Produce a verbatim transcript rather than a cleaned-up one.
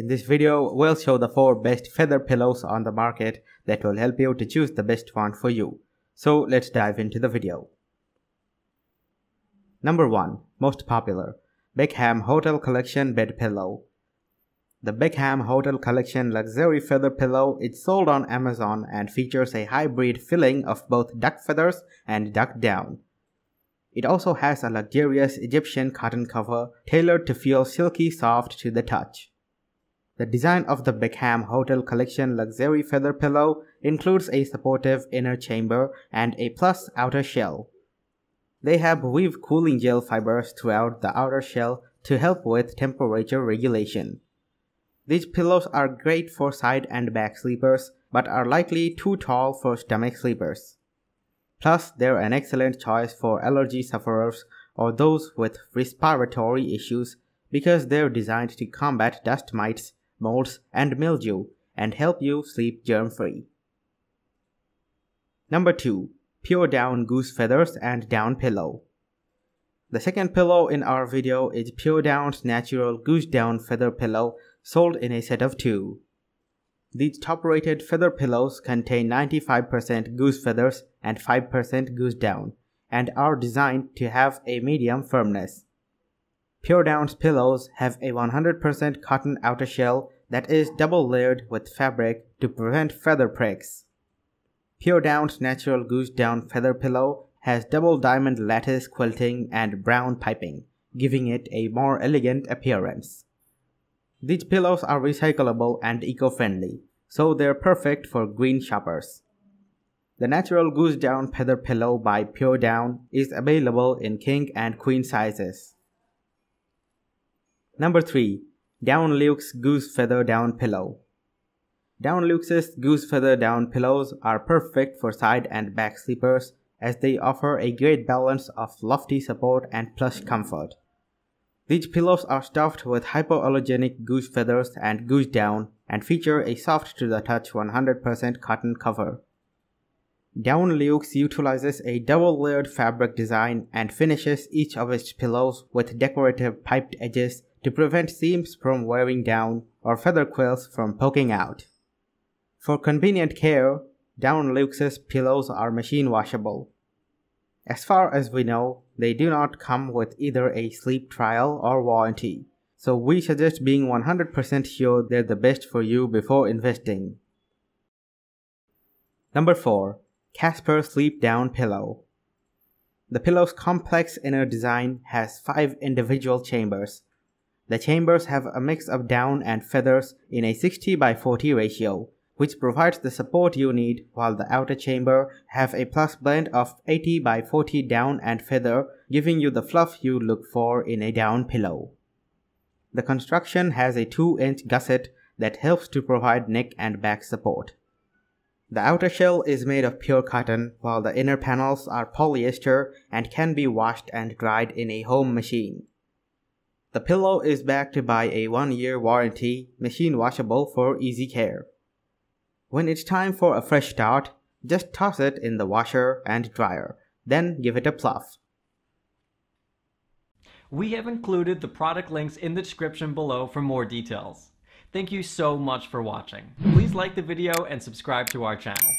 In this video, we'll show the four best feather pillows on the market that will help you to choose the best one for you. So let's dive into the video. Number one. Most popular. Beckham Hotel Collection Bed Pillow. The Beckham Hotel Collection Luxury Feather Pillow is sold on Amazon and features a hybrid filling of both duck feathers and duck down. It also has a luxurious Egyptian cotton cover tailored to feel silky soft to the touch. The design of the Beckham Hotel Collection Luxury Feather Pillow includes a supportive inner chamber and a plush outer shell. They have weave cooling gel fibers throughout the outer shell to help with temperature regulation. These pillows are great for side and back sleepers, but are likely too tall for stomach sleepers. Plus, they're an excellent choice for allergy sufferers or those with respiratory issues because they're designed to combat dust mites, molds, and mildew, and help you sleep germ-free. Number two. Pure Down Goose Feathers and Down Pillow. The second pillow in our video is Pure Down's Natural Goose Down Feather Pillow, sold in a set of two. These top-rated feather pillows contain ninety-five percent goose feathers and five percent goose down, and are designed to have a medium firmness. Pure Down's pillows have a one hundred percent cotton outer shell that is double-layered with fabric to prevent feather pricks. Pure Down's Natural Goose Down Feather Pillow has double diamond lattice quilting and brown piping, giving it a more elegant appearance. These pillows are recyclable and eco-friendly, so they're perfect for green shoppers. The Natural Goose Down Feather Pillow by Pure Down is available in king and queen sizes. Number three. Downluxe Goose Feather Down Pillow. Downluxe's Goose Feather Down Pillows are perfect for side and back sleepers as they offer a great balance of lofty support and plush comfort. These pillows are stuffed with hypoallergenic goose feathers and goose down and feature a soft to the touch one hundred percent cotton cover. Downluxe utilizes a double-layered fabric design and finishes each of its pillows with decorative piped edges to prevent seams from wearing down or feather quills from poking out. For convenient care, Downluxe's pillows are machine washable. As far as we know, they do not come with either a sleep trial or warranty, so we suggest being one hundred percent sure they're the best for you before investing. Number four. Casper Sleep Down Pillow. The pillow's complex inner design has five individual chambers. The chambers have a mix of down and feathers in a sixty by forty ratio, which provides the support you need, while the outer chamber have a plus blend of eighty by forty down and feather, giving you the fluff you look for in a down pillow. The construction has a two inch gusset that helps to provide neck and back support. The outer shell is made of pure cotton, while the inner panels are polyester and can be washed and dried in a home machine. The pillow is backed by a one year warranty, machine washable for easy care. When it's time for a fresh start, just toss it in the washer and dryer, then give it a pluff. We have included the product links in the description below for more details. Thank you so much for watching. Please like the video and subscribe to our channel.